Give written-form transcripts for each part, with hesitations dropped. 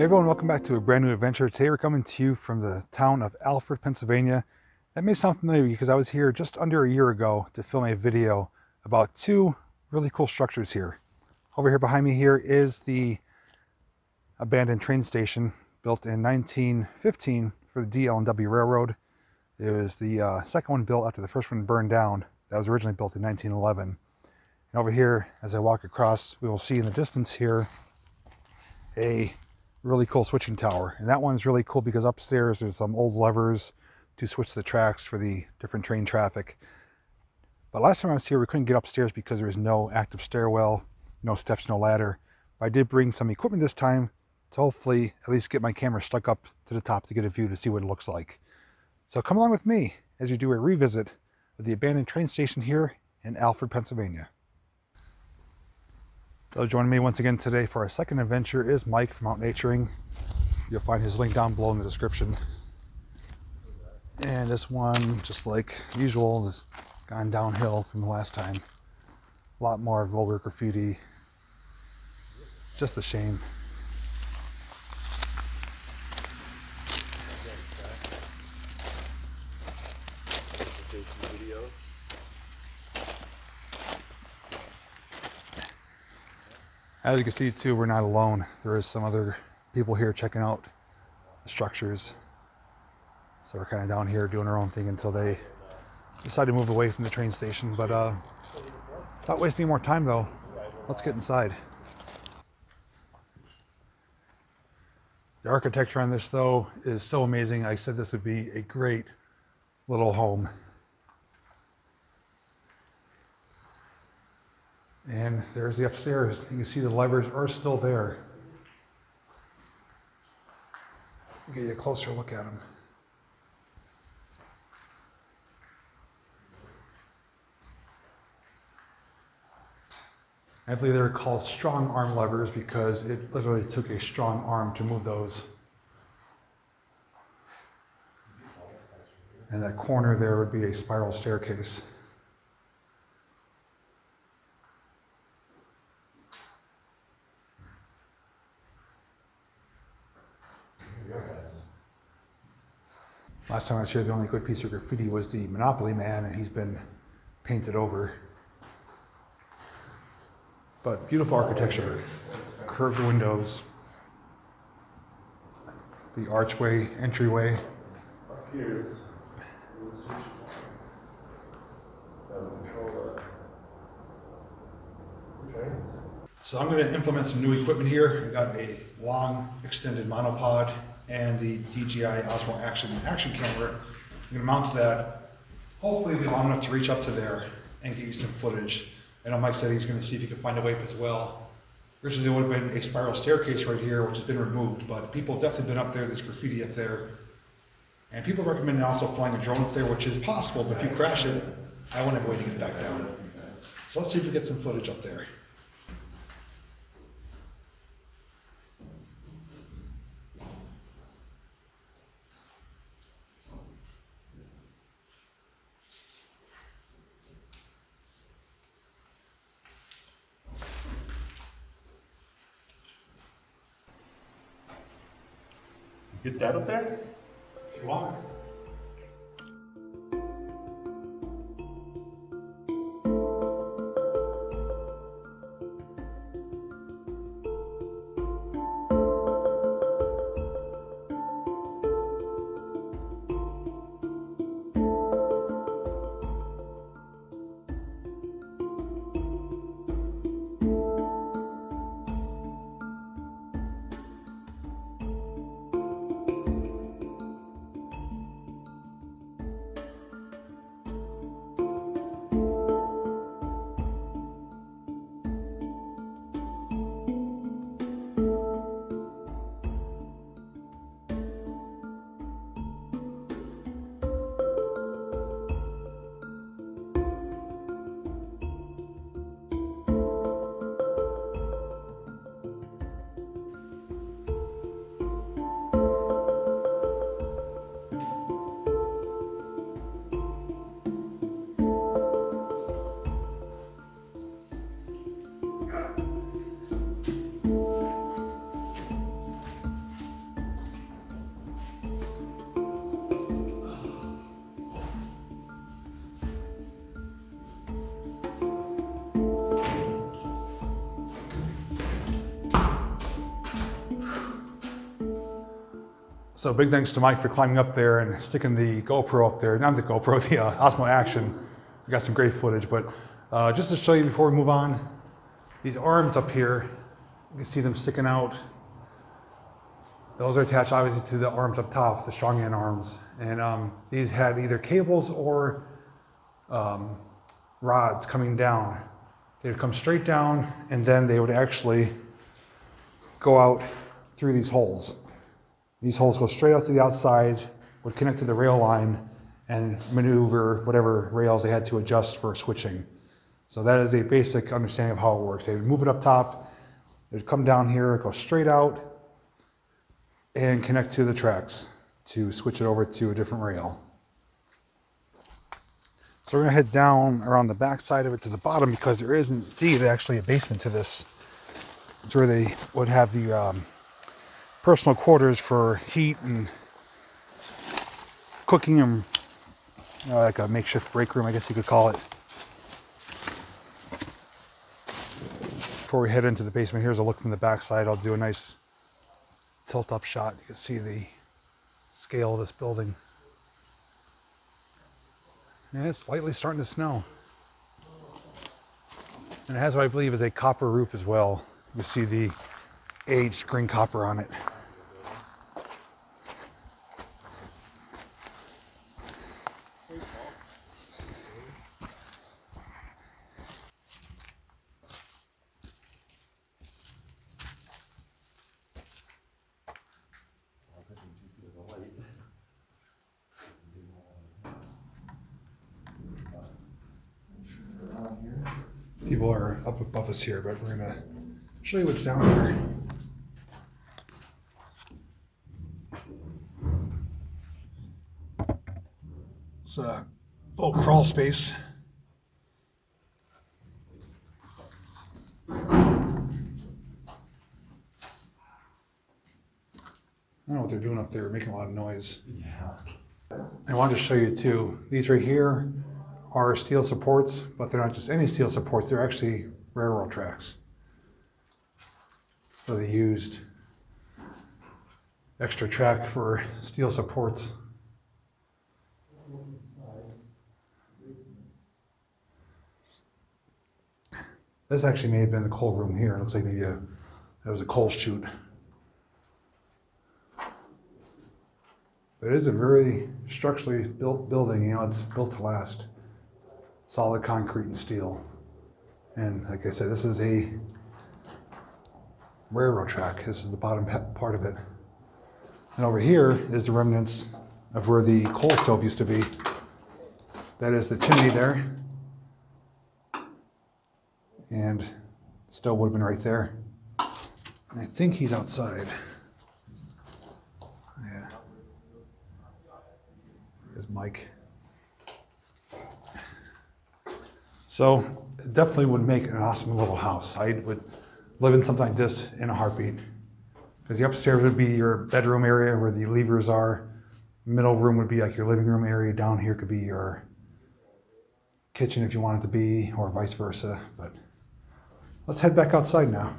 Hey everyone, welcome back to a brand new adventure. Today we're coming to you from the town of Alford, Pennsylvania. That may sound familiar because I was here just under a year ago to film a video about two really cool structures here. Over here behind me here is the abandoned train station built in 1915 for the DL&W Railroad. It was the second one built after the first one burned down. That was originally built in 1911. And over here, as I walk across, we will see in the distance here a really cool switching tower, and that one's really cool because upstairs there's some old levers to switch the tracks for the different train traffic. But last time I was here, we couldn't get upstairs because there was no active stairwell, no steps, no ladder. But I did bring some equipment this time to hopefully at least get my camera stuck up to the top to get a view to see what it looks like. So come along with me as we do a revisit of the abandoned train station here in Alford, Pennsylvania. So joining me once again today for our second adventure is Mike from Out Naturing. You'll find his link down below in the description. And this one, just like usual, has gone downhill from the last time. A lot more vulgar graffiti. Just a shame. As you can see too, we're not alone. There is some other people here checking out the structures. So we're kind of down here doing our own thing until they decide to move away from the train station. But without wasting more time though, let's get inside. The architecture on this though is so amazing. I said this would be a great little home. And there's the upstairs. You can see the levers are still there. We'll get you a closer look at them. I believe they're called strong arm levers because it literally took a strong arm to move those. And that corner there would be a spiral staircase. Last time I was here, the only good piece of graffiti was the Monopoly Man, and he's been painted over. But beautiful architecture, curved windows, the archway, entryway. So I'm going to implement some new equipment here. I got a long extended monopod and the DJI Osmo Action camera. I'm gonna mount that, hopefully it'll be long enough to reach up to there and get you some footage. I know Mike said he's gonna see if he can find a way up as well. Originally there would have been a spiral staircase right here, which has been removed, but people have definitely been up there, there's graffiti up there. And people recommend also flying a drone up there, which is possible, but if you crash it, I won't have a way to get it back down. So let's see if we get some footage up there. Get that up there? If you want. So big thanks to Mike for climbing up there and sticking the GoPro up there. Not the GoPro, the Osmo Action. We got some great footage, but just to show you before we move on, these arms up here, you can see them sticking out. Those are attached obviously to the arms up top, the strong end arms. And these had either cables or rods coming down. They would come straight down and then they would actually go out through these holes. These holes go straight out to the outside, would connect to the rail line and maneuver whatever rails they had to adjust for switching. So that is a basic understanding of how it works. They would move it up top, it would come down here, go straight out and connect to the tracks to switch it over to a different rail. So we're gonna head down around the back side of it to the bottom because there is indeed actually a basement to this. It's where they would have the personal quarters for heat and cooking and like a makeshift break room, I guess you could call it. Before we head into the basement, here's a look from the back side. I'll do a nice tilt up shot. You can see the scale of this building. And it's lightly starting to snow. And it has what I believe is a copper roof as well. You can see the aged green copper on it. People are up above us here, but we're gonna show you what's down here. It's a little crawl space. I don't know what they're doing up there, making a lot of noise. Yeah. I wanted to show you too, these right here are steel supports, but they're not just any steel supports, they're actually railroad tracks. So they used extra track for steel supports. This actually may have been the coal room here. It looks like maybe that was a coal chute. But it is a very structurally built building. You know, it's built to last. Solid concrete and steel. And like I said, this is a railroad track. This is the bottom part of it. And over here is the remnants of where the coal stove used to be. That is the chimney there. And the stove would have been right there. And I think he's outside. Yeah. There's Mike. So it definitely would make an awesome little house. I would live in something like this in a heartbeat. Because the upstairs would be your bedroom area where the levers are. Middle room would be like your living room area. Down here could be your kitchen if you want it to be, or vice versa. But let's head back outside now.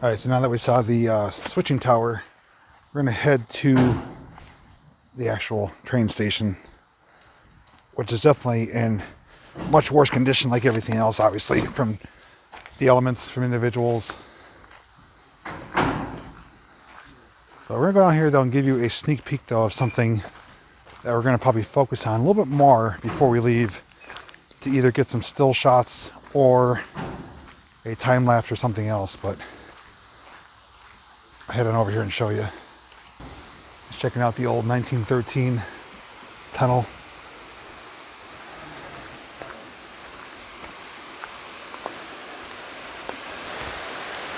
All right, so now that we saw the switching tower, we're gonna head to the actual train station, which is definitely in much worse condition, like everything else, obviously, from the elements, from individuals. But we're gonna go down here though and give you a sneak peek though of something that we're gonna probably focus on a little bit more before we leave to either get some still shots or a time lapse or something else. But I'll head on over here and show you. Just checking out the old 1913 tunnel.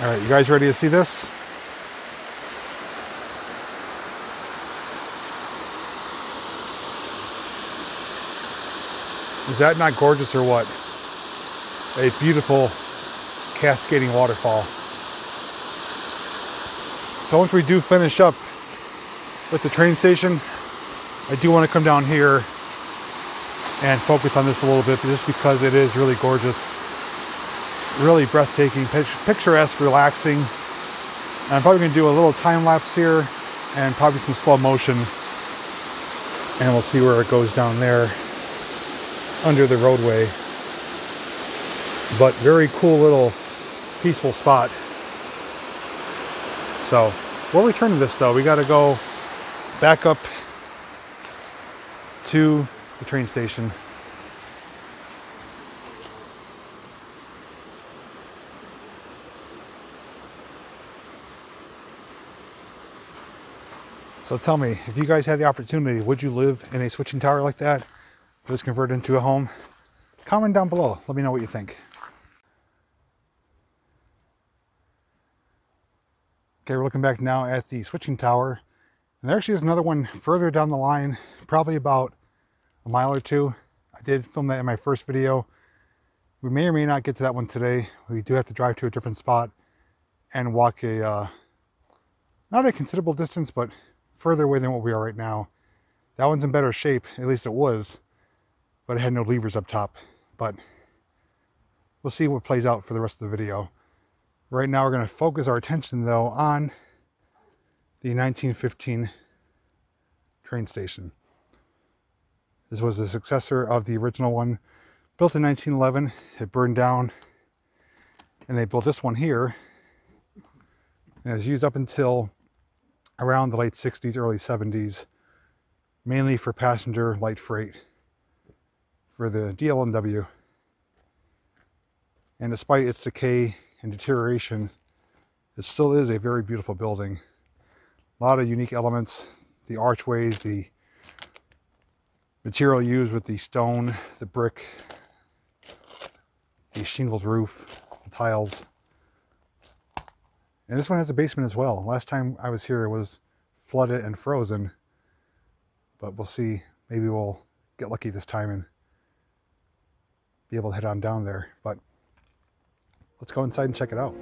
All right, you guys ready to see this? Is that not gorgeous or what? A beautiful cascading waterfall. So once we do finish up with the train station. I do want to come down here and focus on this a little bit, just because it is really gorgeous, really breathtaking, picturesque, relaxing. And I'm probably going to do a little time lapse here and probably some slow motion, and we'll see where it goes down there under the roadway. But very cool little peaceful spot. So we'll return to this though. We got to go back up to the train station. So tell me, if you guys had the opportunity, would you live in a switching tower like that? If it was converted into a home? Comment down below. Let me know what you think. Okay, we're looking back now at the switching tower. And there actually is another one further down the line, probably about a mile or two. I did film that in my first video. We may or may not get to that one today. We do have to drive to a different spot and walk a, not a considerable distance, but further away than what we are right now. That one's in better shape, at least it was, but it had no levers up top. But we'll see what plays out for the rest of the video. Right now we're going to focus our attention though on the 1915 train station. This was the successor of the original one, built in 1911. It burned down and they built this one here, and it was used up until around the late 60s, early 70s, mainly for passenger light freight for the DL&W. And despite its decay and deterioration, it still is a very beautiful building. A lot of unique elements, the archways, the material used with the stone, the brick, the shingled roof, the tiles. And this one has a basement as well. Last time I was here, it was flooded and frozen, but we'll see. Maybe we'll get lucky this time and be able to head on down there. But let's go inside and check it out.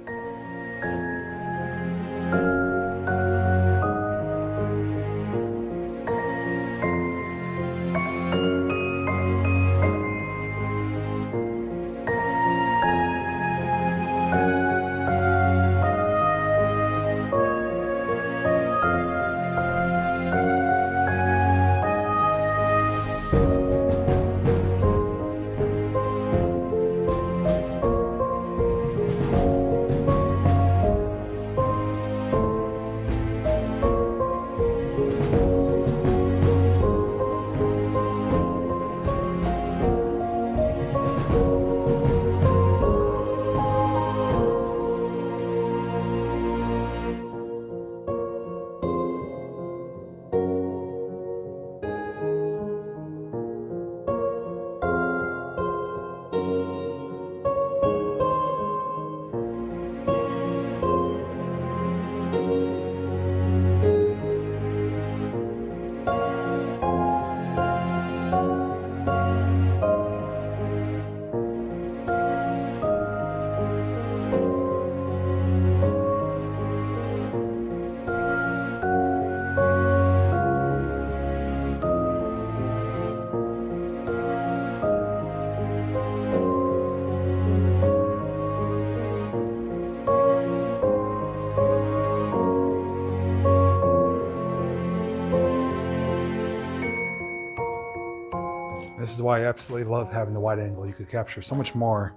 This is why I absolutely love having the wide angle. You could capture so much more.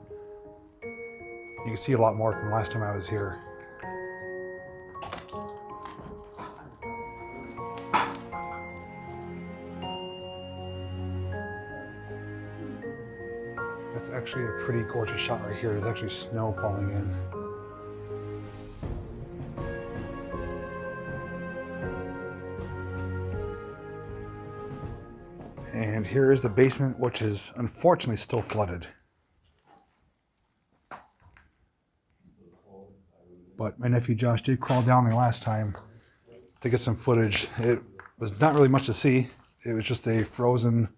You can see a lot more from last time I was here. That's actually a pretty gorgeous shot right here. There's actually snow falling in. And here is the basement, which is unfortunately still flooded. But my nephew Josh did crawl down there last time to get some footage. It was not really much to see. It was just a frozen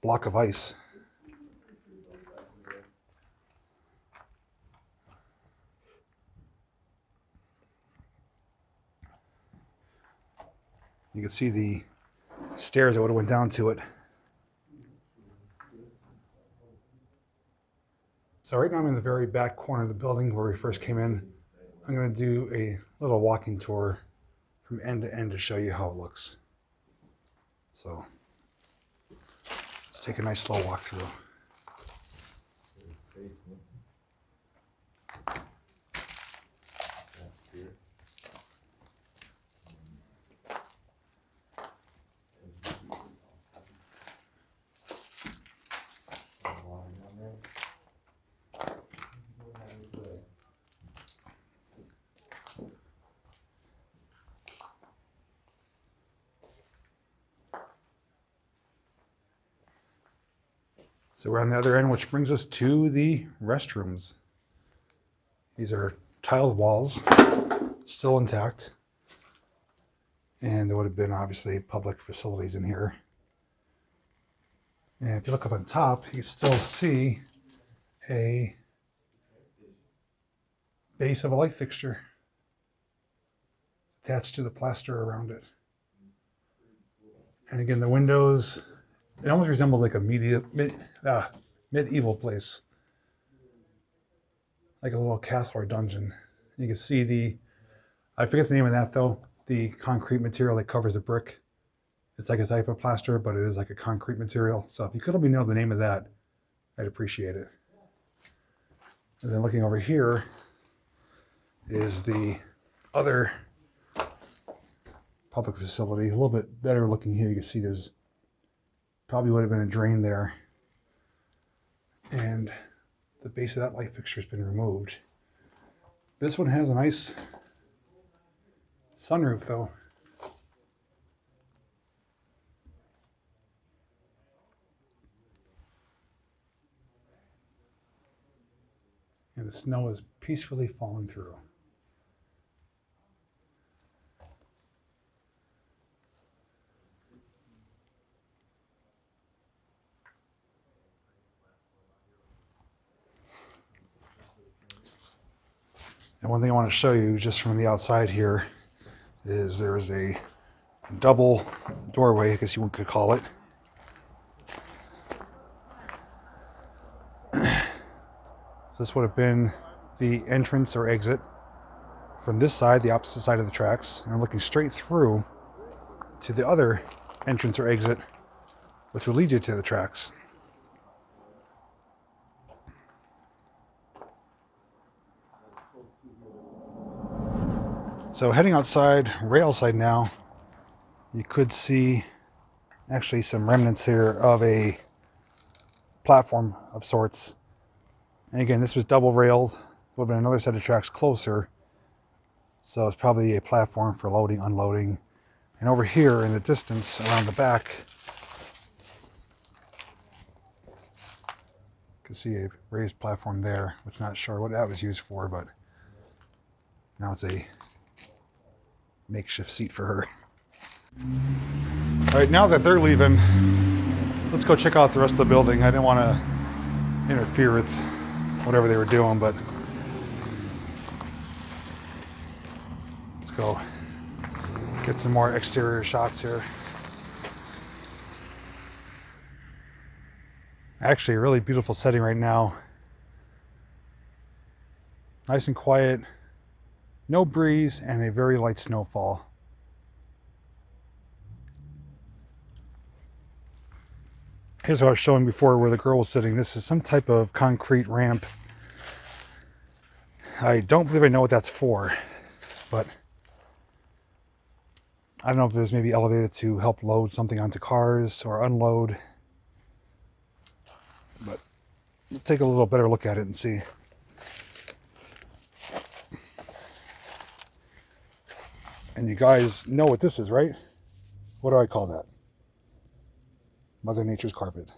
block of ice. You can see the stairs that would have went down to it. So right now I'm in the very back corner of the building where we first came in. I'm going to do a little walking tour from end to end to show you how it looks. So let's take a nice slow walk through. So we're on the other end, which brings us to the restrooms. These are tiled walls, still intact. And there would have been obviously public facilities in here. And if you look up on top, you can still see a base of a light fixture attached to the plaster around it. And again, the windows, it almost resembles like a medieval place, like a little castle or dungeon. You can see the, I forget the name of that though, the concrete material that covers the brick. It's like a type of plaster, but it is like a concrete material. So if you could let me know the name of that, I'd appreciate it. And then looking over here is the other public facility. A little bit better looking here. You can see there's probably would have been a drain there, and the base of that light fixture has been removed. This one has a nice sunroof though. And the snow is peacefully falling through. And one thing I want to show you just from the outside here is there is a double doorway, I guess you could call it. So this would have been the entrance or exit from this side, the opposite side of the tracks. And I'm looking straight through to the other entrance or exit, which will lead you to the tracks. So heading outside, rail side now, you could see actually some remnants here of a platform of sorts. And again, this was double railed, would have been another set of tracks closer. So it's probably a platform for loading, unloading. And over here in the distance around the back, you can see a raised platform there, which I'm not sure what that was used for, but now it's a makeshift seat for her. All right, now that they're leaving, let's go check out the rest of the building. I didn't want to interfere with whatever they were doing, but let's go get some more exterior shots here. Actually, a really beautiful setting right now. Nice and quiet. No breeze and a very light snowfall. Here's what I was showing before where the girl was sitting. This is some type of concrete ramp. I don't believe I know what that's for, but I don't know if it was maybe elevated to help load something onto cars or unload. But we'll take a little better look at it and see. And you guys know what this is, right? What do I call that? Mother Nature's carpet.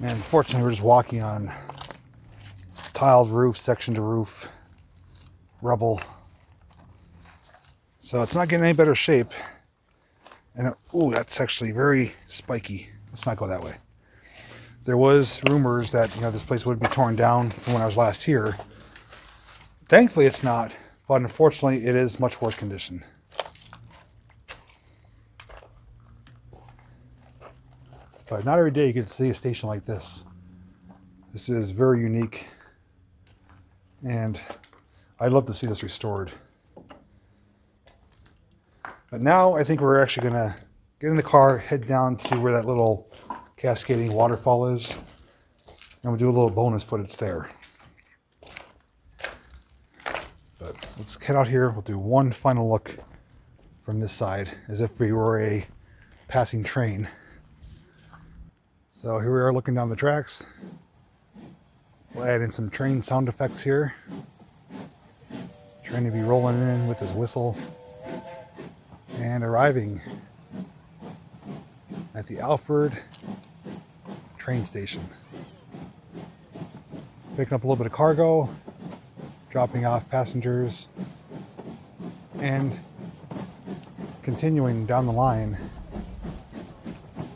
And unfortunately, we're just walking on tiled roof, section to roof, rubble. So it's not getting any better shape. And oh, that's actually very spiky. Let's not go that way. There was rumors that, you know, this place would be torn down from when I was last here. Thankfully it's not, but unfortunately it is much worse condition. But not every day you get to see a station like this. This is very unique, and I'd love to see this restored. But now I think we're actually gonna get in the car, head down to where that little cascading waterfall is, and we'll do a little bonus footage there. But let's head out here. We'll do one final look from this side as if we were a passing train. So here we are looking down the tracks. We'll add in some train sound effects here. Train to be rolling in with his whistle. And arriving at the Alford train station. Picking up a little bit of cargo, dropping off passengers, and continuing down the line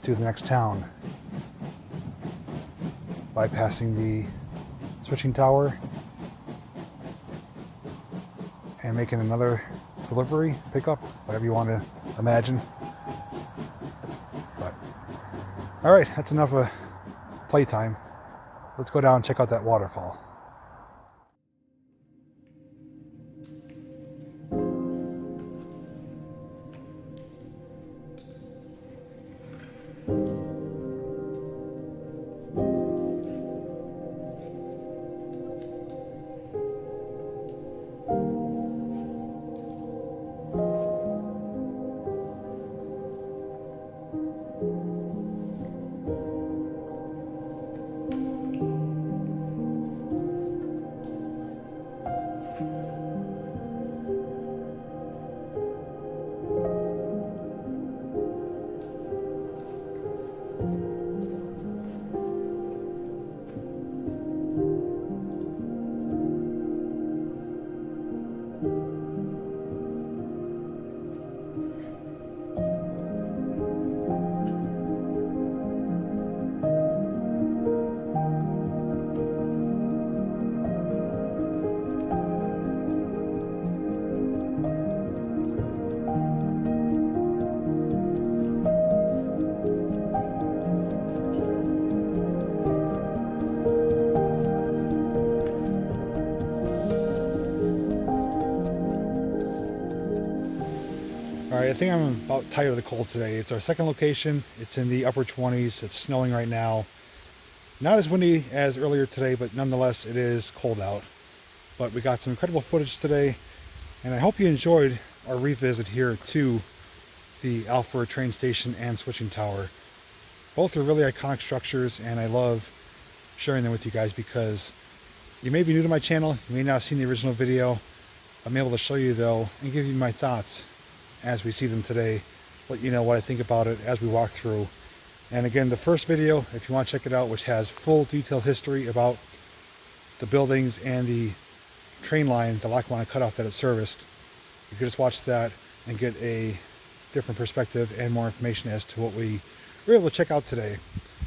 to the next town, bypassing the switching tower and making another delivery, pickup, whatever you want to imagine. But all right, that's enough of playtime. Let's go down and check out that waterfall. I think I'm about tired of the cold today. It's our second location. It's in the upper 20s. It's snowing right now. Not as windy as earlier today, but nonetheless, it is cold out. But we got some incredible footage today, and I hope you enjoyed our revisit here to the Alford train station and switching tower. Both are really iconic structures, and I love sharing them with you guys because you may be new to my channel. You may not have seen the original video. I'm able to show you, though, and give you my thoughts as we see them today, let you know what I think about it as we walk through. And again, the first video, if you want to check it out, which has full detailed history about the buildings and the train line, the Lackawanna cutoff that it serviced, you can just watch that and get a different perspective and more information as to what we were able to check out today.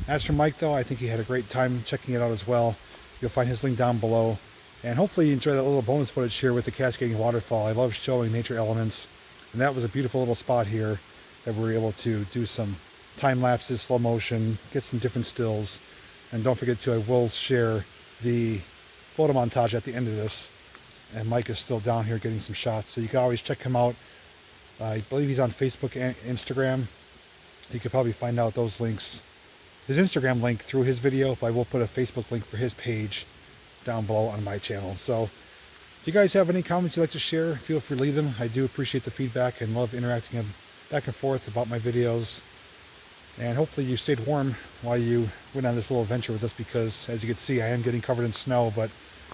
As for Mike, though, I think he had a great time checking it out as well. You'll find his link down below, and hopefully you enjoy that little bonus footage here with the cascading waterfall. I love showing nature elements. And that was a beautiful little spot here that we were able to do some time lapses, slow motion, get some different stills. And don't forget too, I will share the photo montage at the end of this. And Mike is still down here getting some shots. So you can always check him out. I believe he's on Facebook and Instagram. You could probably find out those links, his Instagram link through his video, but I will put a Facebook link for his page down below on my channel. So if you guys have any comments you'd like to share, feel free to leave them. I do appreciate the feedback and love interacting back and forth about my videos. And hopefully you stayed warm while you went on this little adventure with us, because as you can see, I am getting covered in snow, but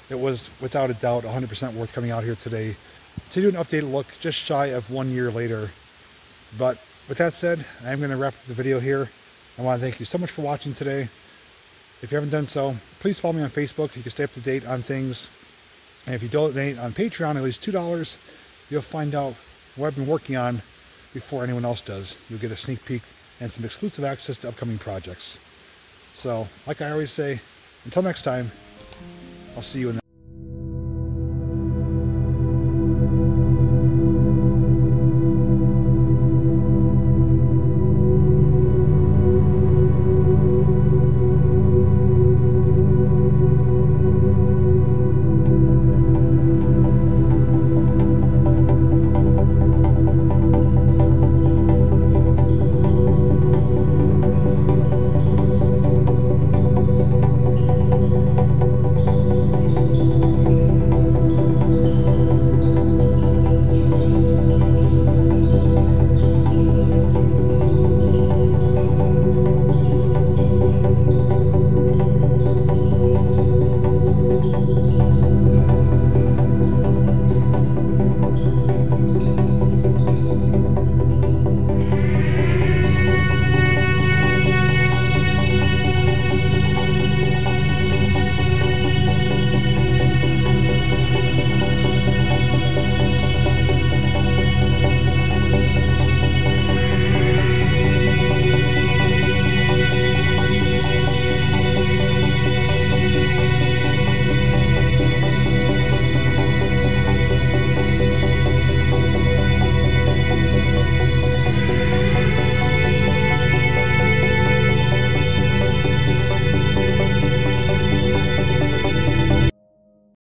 it was without a doubt 100% worth coming out here today to do an updated look just shy of 1 year later. But with that said, I am going to wrap up the video here. I want to thank you so much for watching today. If you haven't done so, please follow me on Facebook. You can stay up to date on things. And if you donate on Patreon at least $2, you'll find out what I've been working on before anyone else does. You'll get a sneak peek and some exclusive access to upcoming projects. So like I always say, until next time, I'll see you in the